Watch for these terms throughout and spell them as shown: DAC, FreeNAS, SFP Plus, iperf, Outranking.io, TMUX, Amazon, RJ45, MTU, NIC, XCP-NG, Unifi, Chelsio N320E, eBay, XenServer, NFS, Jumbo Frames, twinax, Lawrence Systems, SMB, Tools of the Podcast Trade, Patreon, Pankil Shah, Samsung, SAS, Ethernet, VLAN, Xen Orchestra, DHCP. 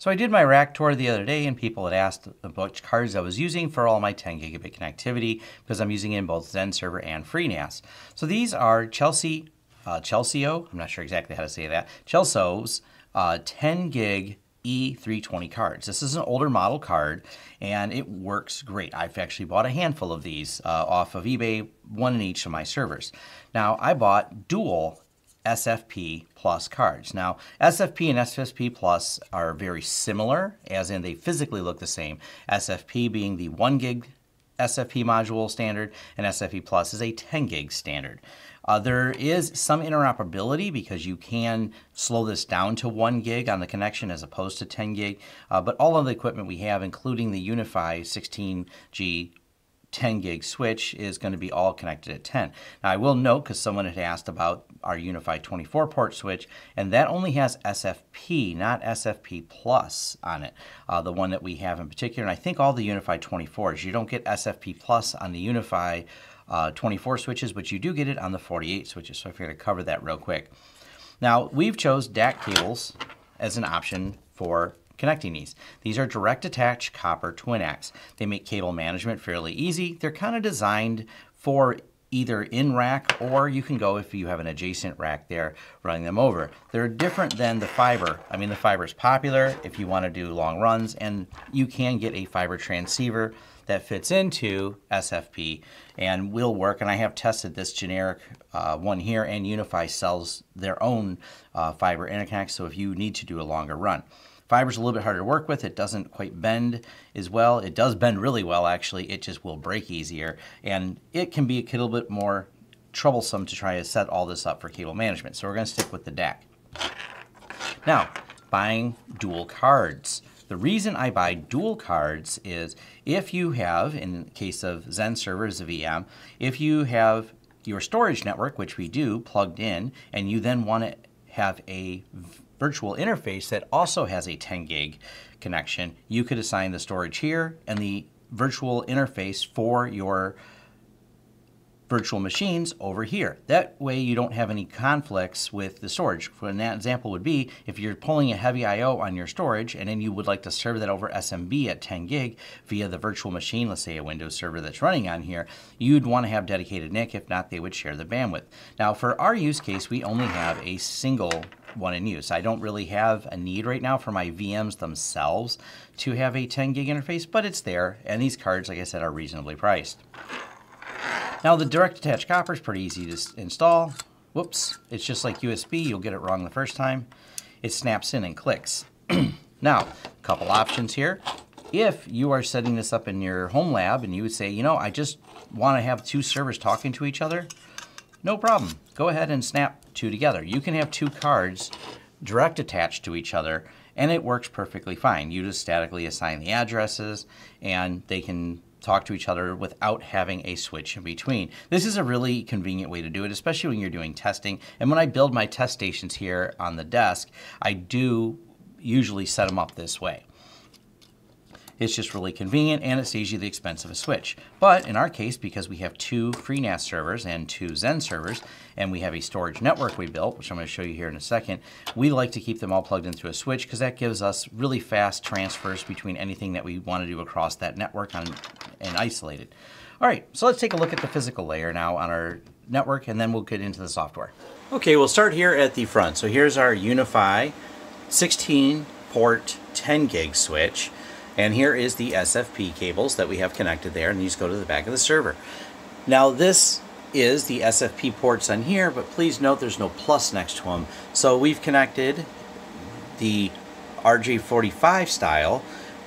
So I did my rack tour the other day, and people had asked about cards I was using for all my 10 gigabit connectivity, because I'm using it in both XenServer and FreeNAS. So these are Chelsio, I'm not sure exactly how to say that, Chelsio's 10 gig E320 cards. This is an older model card, and it works great. I've actually bought a handful of these off of eBay, one in each of my servers. Now, I bought dual SFP Plus cards. Now, SFP and SFP Plus are very similar, as in they physically look the same. SFP being the 1 gig SFP module standard, and SFP Plus is a 10 gig standard. There is some interoperability because you can slow this down to 1 gig on the connection as opposed to 10 gig, but all of the equipment we have, including the Unifi 16G 10 gig switch, is going to be all connected at 10. Now I will note, because someone had asked about our Unifi 24 port switch, and that only has SFP, not SFP Plus on it, the one that we have in particular. And I think all the Unifi 24s, you don't get SFP Plus on the Unifi 24 switches, but you do get it on the 48 switches. So I figured I'd cover that real quick. Now we've chose DAC cables as an option for connecting these. These are direct attached copper twinax. They make cable management fairly easy. They're kind of designed for either in rack, or you can go, if you have an adjacent rack there, running them over. They're different than the fiber. I mean, the fiber is popular if you want to do long runs, and you can get a fiber transceiver that fits into SFP and will work. And I have tested this generic one here, and Unifi sells their own fiber interconnect, so if you need to do a longer run. Fiber's a little bit harder to work with. It doesn't quite bend as well. It does bend really well, actually. It just will break easier. And it can be a little bit more troublesome to try to set all this up for cable management. So we're going to stick with the DAC. Now, buying dual cards. The reason I buy dual cards is if you have, in the case of XenServer as a VM, if you have your storage network, which we do, plugged in, and you then want to have a virtual interface that also has a 10 gig connection, you could assign the storage here and the virtual interface for your virtual machines over here. That way you don't have any conflicts with the storage. And that example would be if you're pulling a heavy IO on your storage and then you would like to serve that over SMB at 10 gig via the virtual machine, let's say a Windows server that's running on here, you'd want to have dedicated NIC. If not, they would share the bandwidth. Now for our use case, we only have a single one in use. I don't really have a need right now for my VMs themselves to have a 10 gig interface, but it's there, and these cards, like I said, are reasonably priced. Now the direct attached copper is pretty easy to install. Whoops, it's just like USB, you'll get it wrong the first time. It snaps in and clicks. Now, a couple options here. If you are setting this up in your home lab and you would say, you know, I just want to have two servers talking to each other, no problem. Go ahead and snap two together. You can have two cards direct attached to each other, and it works perfectly fine. You just statically assign the addresses, and they can talk to each other without having a switch in between. This is a really convenient way to do it, especially when you're doing testing. And when I build my test stations here on the desk, I do usually set them up this way. It's just really convenient, and it saves you the expense of a switch. But in our case, because we have two FreeNAS servers and two Xen servers, and we have a storage network we built, which I'm going to show you here in a second, we like to keep them all plugged into a switch because that gives us really fast transfers between anything that we want to do across that network and isolated. All right, so let's take a look at the physical layer now on our network, and then we'll get into the software. Okay, we'll start here at the front. So here's our Unifi 16 port 10 gig switch. And here is the SFP cables that we have connected there, and these go to the back of the server. Now this is the SFP ports on here, but please note there's no plus next to them. So we've connected the RJ45 style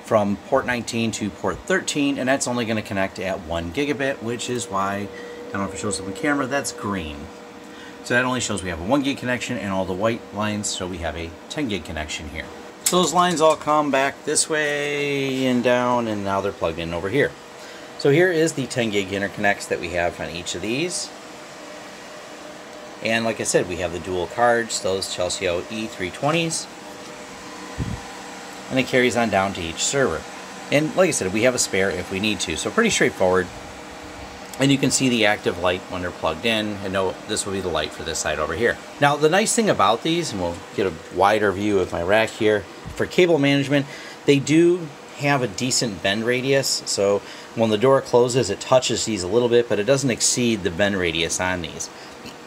from port 19 to port 13, and that's only going to connect at 1 gigabit, which is why, I don't know if it shows up on camera, that's green. So that only shows we have a 1 gig connection, and all the white lines, so we have a 10 gig connection here. So those lines all come back this way and down, and now they're plugged in over here. So here is the 10 gig interconnects that we have on each of these. And like I said, we have the dual cards, those Chelsio E320s. And it carries on down to each server. And like I said, we have a spare if we need to. So pretty straightforward. And you can see the active light when they're plugged in. And no, this will be the light for this side over here. Now, the nice thing about these, and we'll get a wider view of my rack here, for cable management, they do have a decent bend radius. So when the door closes, it touches these a little bit, but it doesn't exceed the bend radius on these.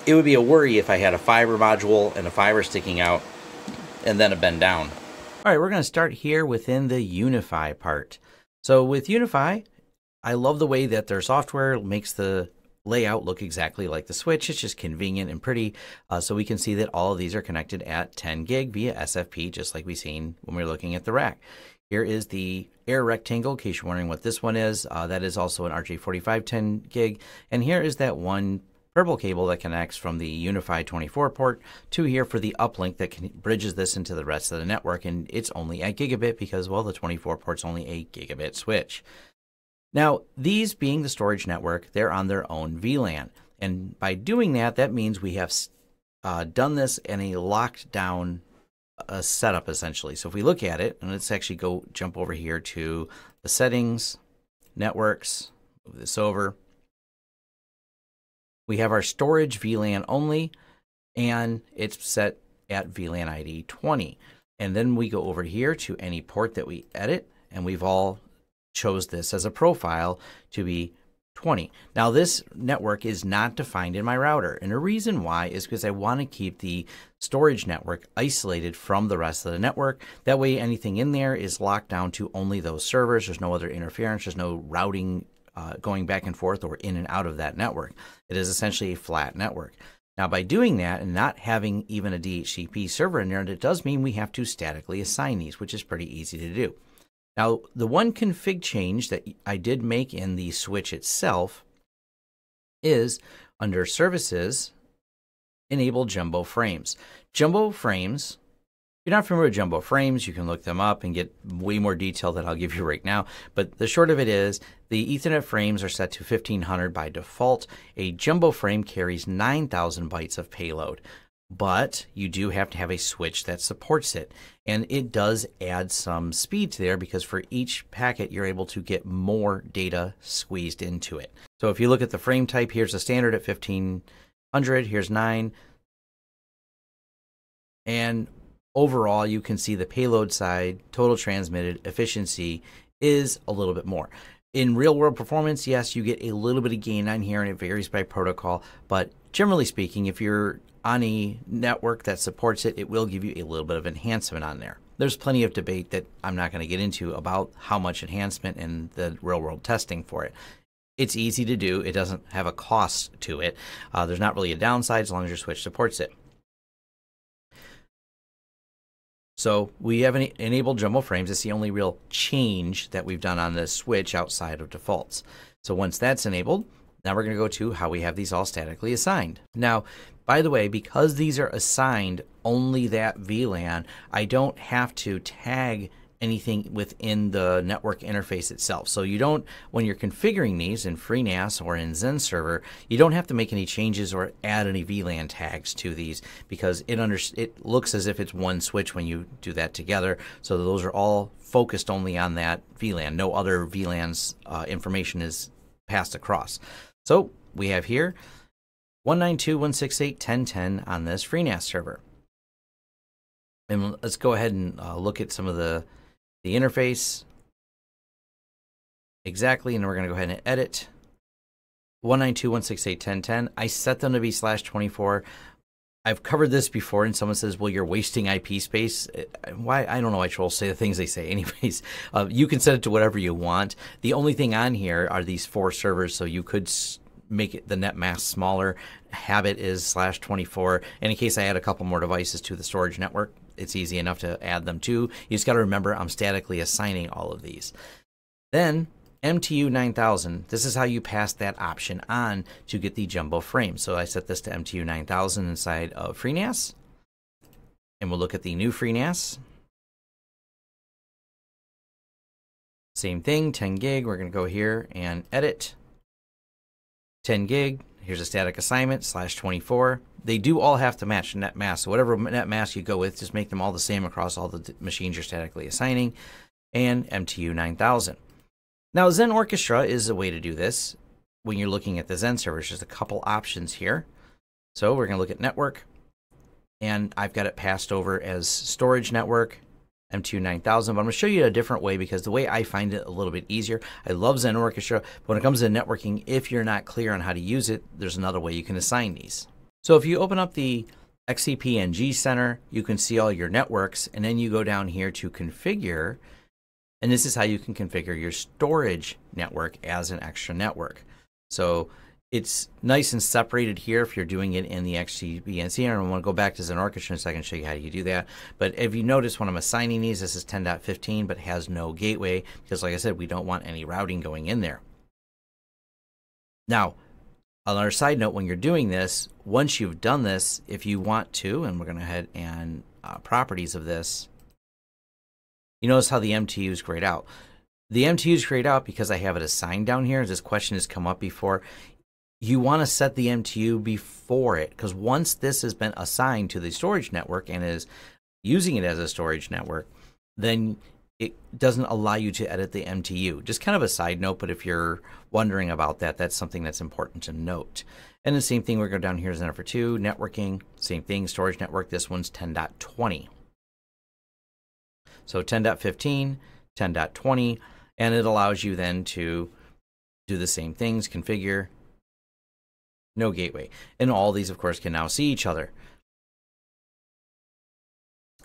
It would be a worry if I had a fiber module and a fiber sticking out and then a bend down. All right, we're going to start here within the Unifi part. So with Unifi, I love the way that their software makes the layout look exactly like the switch. It's just convenient and pretty. So we can see that all of these are connected at 10 gig via SFP, just like we've seen when we're looking at the rack. Here is the air rectangle, in case you're wondering what this one is. That is also an RJ45 10 gig. And here is that one purple cable that connects from the Unifi 24 port to here for the uplink that bridges this into the rest of the network. And it's only at gigabit because, well, the 24 port's only a gigabit switch. Now, these being the storage network, they're on their own VLAN. And by doing that, that means we have done this in a locked down setup, essentially. So if we look at it, and let's actually go jump over here to the settings, networks, move this over. We have our storage VLAN only, and it's set at VLAN ID 20. And then we go over here to any port that we edit, and we've all chose this as a profile to be 20. Now this network is not defined in my router, and the reason why is because I want to keep the storage network isolated from the rest of the network. That way anything in there is locked down to only those servers. There's no other interference. There's no routing going back and forth or in and out of that network. It is essentially a flat network. Now by doing that and not having even a DHCP server in there, it does mean we have to statically assign these, which is pretty easy to do. Now, the one config change that I did make in the switch itself is under Services, enable Jumbo Frames. Jumbo Frames, if you're not familiar with Jumbo Frames, you can look them up and get way more detail than I'll give you right now. But the short of it is the Ethernet frames are set to 1500 by default. A Jumbo Frame carries 9,000 bytes of payload, but you do have to have a switch that supports it. And it does add some speed to there because for each packet, you're able to get more data squeezed into it. So if you look at the frame type, here's the standard at 1500, here's 9. And overall, you can see the payload side, total transmitted efficiency is a little bit more. In real world performance, yes, you get a little bit of gain on here and it varies by protocol, but generally speaking, if you're on a network that supports it, it will give you a little bit of enhancement on there. There's plenty of debate that I'm not going to get into about how much enhancement and the real world testing for it. It's easy to do. It doesn't have a cost to it. There's not really a downside as long as your switch supports it. So we have enabled Jumbo Frames. It's the only real change that we've done on this switch outside of defaults. So once that's enabled, now we're going to go to how we have these all statically assigned. Now, by the way, because these are assigned only that VLAN, I don't have to tag anything within the network interface itself. So you don't, when you're configuring these in FreeNAS or in XenServer, you don't have to make any changes or add any VLAN tags to these because it looks as if it's one switch when you do that together. So those are all focused only on that VLAN. No other VLAN's information is passed across. So we have here 192.168.10.10 on this FreeNAS server. And let's go ahead and look at some of the interface exactly, and we're going to go ahead and edit 192.168.10.10. I set them to be /24. I've covered this before, and someone says, well, you're wasting IP space. Why? I don't know why trolls say the things they say. Anyways, you can set it to whatever you want. The only thing on here are these 4 servers, so you could make it the net mask smaller. Habit is /24. And in case I add a couple more devices to the storage network, it's easy enough to add them too. You just got to remember I'm statically assigning all of these. Then MTU 9000, this is how you pass that option on to get the Jumbo Frame. So I set this to MTU 9000 inside of FreeNAS. And we'll look at the new FreeNAS. Same thing, 10 gig. We're going to go here and edit 10 gig. Here's a static assignment, /24. They do all have to match net mask. So whatever net mask you go with, just make them all the same across all the machines you're statically assigning. And MTU 9000. Now, Xen Orchestra is a way to do this. when you're looking at the Xen server. There's just a couple options here. So we're going to look at network, and I've got it passed over as storage network, MTU 9000. But I'm going to show you a different way because the way I find it a little bit easier. I love Xen Orchestra, but when it comes to networking, if you're not clear on how to use it, there's another way you can assign these. So if you open up the XCP-NG Center, you can see all your networks, and then you go down here to configure, and this is how you can configure your storage network as an extra network. So it's nice and separated here if you're doing it in the XCP-NG, and I want to go back to Xen Orchestra in a second and show you how you do that. But if you notice when I'm assigning these, this is 10.15, but has no gateway because, like I said, we don't want any routing going in there. Now, another side note, when you're doing this, once you've done this, if you want to, and we're going to head and properties of this, you notice how the MTU is grayed out. The MTU is grayed out because I have it assigned down here. This question has come up before. You want to set the MTU before it, because once this has been assigned to the storage network and is using it as a storage network, then it doesn't allow you to edit the MTU. Just kind of a side note, but if you're wondering about that, that's something that's important to note. And the same thing, we're going down here is number 2, networking, same thing, storage network. This one's 10.20. So 10.15, 10.20, and it allows you then to do the same things, configure, no gateway. And all these, of course, can now see each other.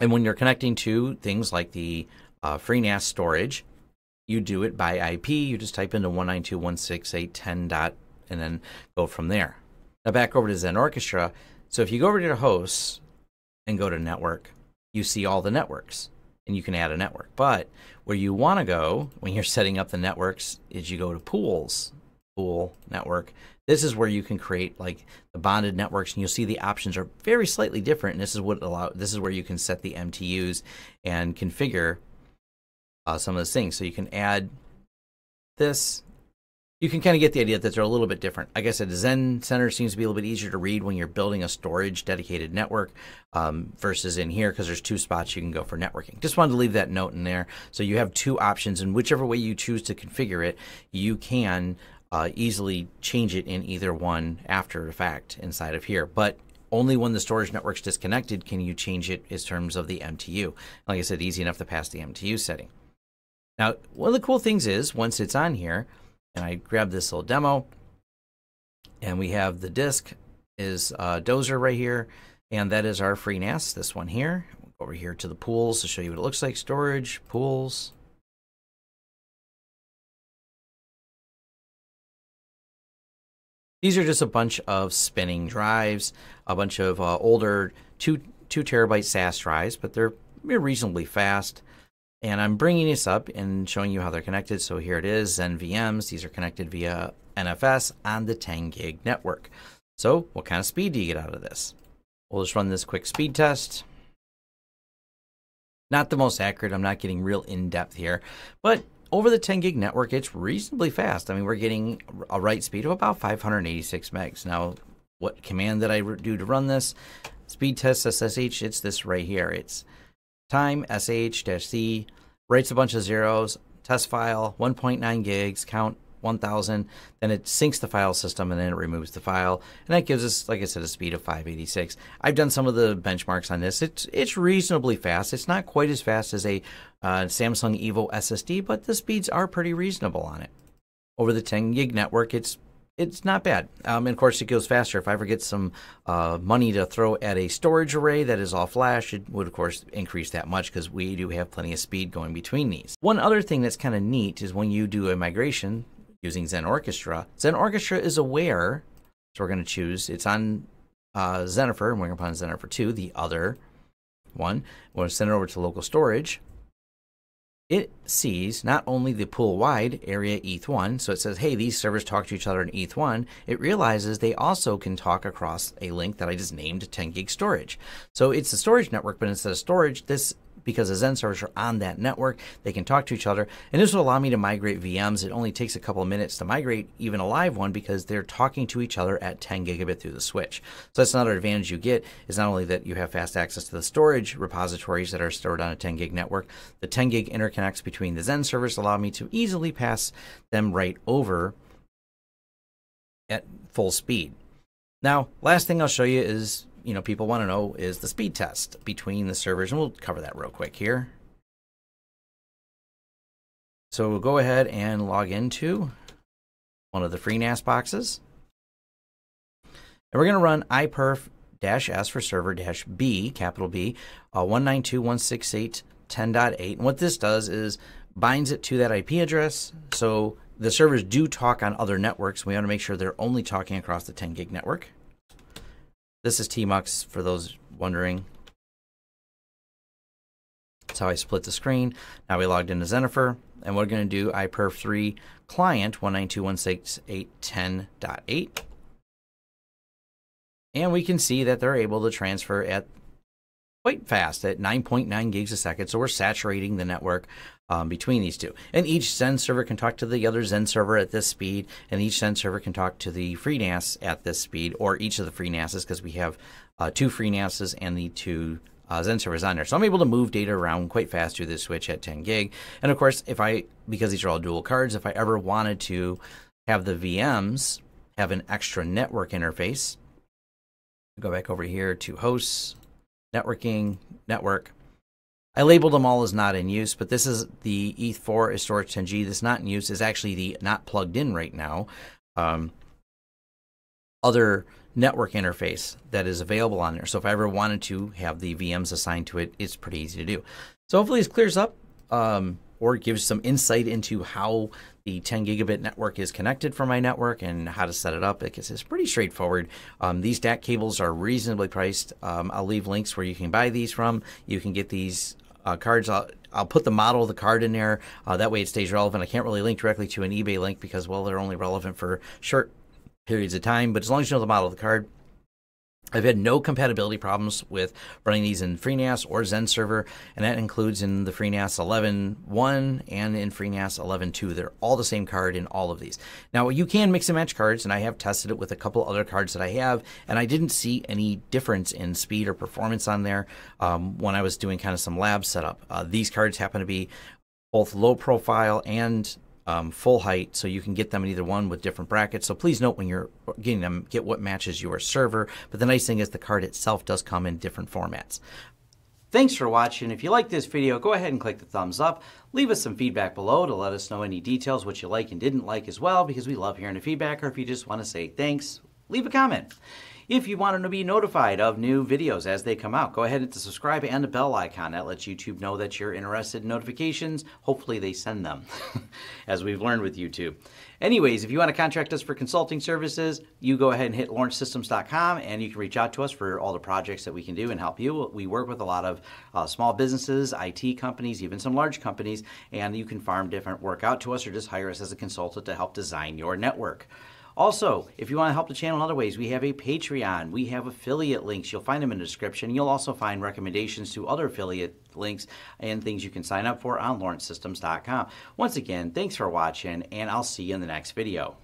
And when you're connecting to things like the FreeNAS storage, you do it by IP. You just type into 192.168.10. and then go from there. Now back over to Xen Orchestra. So if you go over to the hosts and go to network, you see all the networks and you can add a network. But where you want to go when you're setting up the networks is you go to pools, pool network. This is where you can create like the bonded networks, and you'll see the options are very slightly different. And this is what this is where you can set the MTUs and configure some of those things. So you can add this. You can kind of get the idea that they're a little bit different. Like I said, Xen Center seems to be a little bit easier to read when you're building a storage dedicated network versus in here, because there's 2 spots you can go for networking. Just wanted to leave that note in there. So you have 2 options, and whichever way you choose to configure it, you can easily change it in either one after the fact inside of here. But only when the storage network's disconnected can you change it in terms of the MTU. Like I said, easy enough to pass the MTU setting. Now, one of the cool things is once it's on here, and I grab this little demo, and we have the disk is Dozer right here, and that is our FreeNAS, this one here. We'll go over here to the pools to show you what it looks like. Storage, pools. These are just a bunch of spinning drives, a bunch of older 2 terabyte SAS drives, but they're reasonably fast. And I'm bringing this up and showing you how they're connected. So here it is, Xen VMs. These are connected via NFS on the 10 gig network. So what kind of speed do you get out of this? We'll just run this quick speed test. Not the most accurate. I'm not getting real in-depth here. But over the 10 gig network, it's reasonably fast. I mean, we're getting a write speed of about 586 megs. Now, what command did I do to run this? Speed test SSH, it's this right here. It's time sh-c, writes a bunch of zeros, test file, 1.9 gigs, count 1000, then it syncs the file system and then it removes the file. And that gives us, like I said, a speed of 586. I've done some of the benchmarks on this. It's reasonably fast. It's not quite as fast as a Samsung Evo SSD, but the speeds are pretty reasonable on it. Over the 10 gig network, it's not bad. And of course, it goes faster. If I ever get some money to throw at a storage array that is all flash, it would, of course, increase that much because we do have plenty of speed going between these. One other thing that's kind of neat is when you do a migration using Xen Orchestra, Xen Orchestra is aware. So we're going to choose, it's on Xenifer, and we're going to put on Xenifer 2, the other one. We're going to send it over to local storage. It sees not only the pool-wide area ETH1, so it says, hey, these servers talk to each other in ETH1. It realizes they also can talk across a link that I just named 10 gig storage. So it's a storage network, but instead of storage, this, because the Xen servers are on that network, they can talk to each other. And this will allow me to migrate VMs. It only takes a couple of minutes to migrate even a live one because they're talking to each other at 10 gigabit through the switch. So that's another advantage you get, is not only that you have fast access to the storage repositories that are stored on a 10 gig network, the 10 gig interconnect between the Xen servers allow me to easily pass them right over at full speed. Now, last thing I'll show you is, you know, people want to know is the speed test between the servers, and we'll cover that real quick here. So we'll go ahead and log into one of the FreeNAS boxes. And we're going to run iperf-s for server-b, capital B, 192.168.10.8. And what this does is binds it to that IP address. So the servers do talk on other networks. We want to make sure they're only talking across the 10 gig network. This is TMUX for those wondering. That's how I split the screen. Now we logged into XenServer, and we're going to do iperf3 client 192.168.10.8. And we can see that they're able to transfer at quite fast at 9.9 gigs a second. So we're saturating the network between these two. And each XenServer can talk to the other XenServer at this speed, and each XenServer can talk to the FreeNAS at this speed, or each of the FreeNASs, because we have two FreeNASs and the two XenServers on there. So I'm able to move data around quite fast through this switch at 10 gig. And of course, if I, because these are all dual cards, if I ever wanted to have the VMs have an extra network interface, go back over here to hosts, networking, network. I labeled them all as not in use, but this is the ETH4 is storage 10G. This not in use is actually the not plugged in right now. Other network interface that is available on there. So if I ever wanted to have the VMs assigned to it, it's pretty easy to do. So hopefully this clears up or gives some insight into how the 10 gigabit network is connected for my network and how to set it up. It's pretty straightforward. These DAC cables are reasonably priced. I'll leave links where you can buy these from. You can get these cards. I'll put the model of the card in there. That way it stays relevant. I can't really link directly to an eBay link because, well, they're only relevant for short periods of time. But as long as you know the model of the card, I've had no compatibility problems with running these in FreeNAS or XenServer, and that includes in the FreeNAS 11.1 and in FreeNAS 11.2. They're all the same card in all of these. Now, you can mix and match cards, and I have tested it with a couple other cards that I have, and I didn't see any difference in speed or performance on there when I was doing kind of some lab setup. These cards happen to be both low profile and full height, so you can get them in either one with different brackets. So please note when you're getting them, get what matches your server. But the nice thing is the card itself does come in different formats. Thanks for watching. If you like this video, go ahead and click the thumbs up. Leave us some feedback below to let us know any details, what you like and didn't like as well, because we love hearing the feedback. Or if you just want to say thanks, leave a comment. If you want to be notified of new videos as they come out, go ahead and subscribe and the bell icon. That lets YouTube know that you're interested in notifications. Hopefully they send them, as we've learned with YouTube. Anyways, if you want to contract us for consulting services, you go ahead and hit lawrencesystems.com, and you can reach out to us for all the projects that we can do and help you. We work with a lot of small businesses, IT companies, even some large companies, and you can farm different work out to us or just hire us as a consultant to help design your network. Also, if you want to help the channel in other ways, we have a Patreon. We have affiliate links. You'll find them in the description. You'll also find recommendations to other affiliate links and things you can sign up for on lawrencesystems.com. Once again, thanks for watching, and I'll see you in the next video.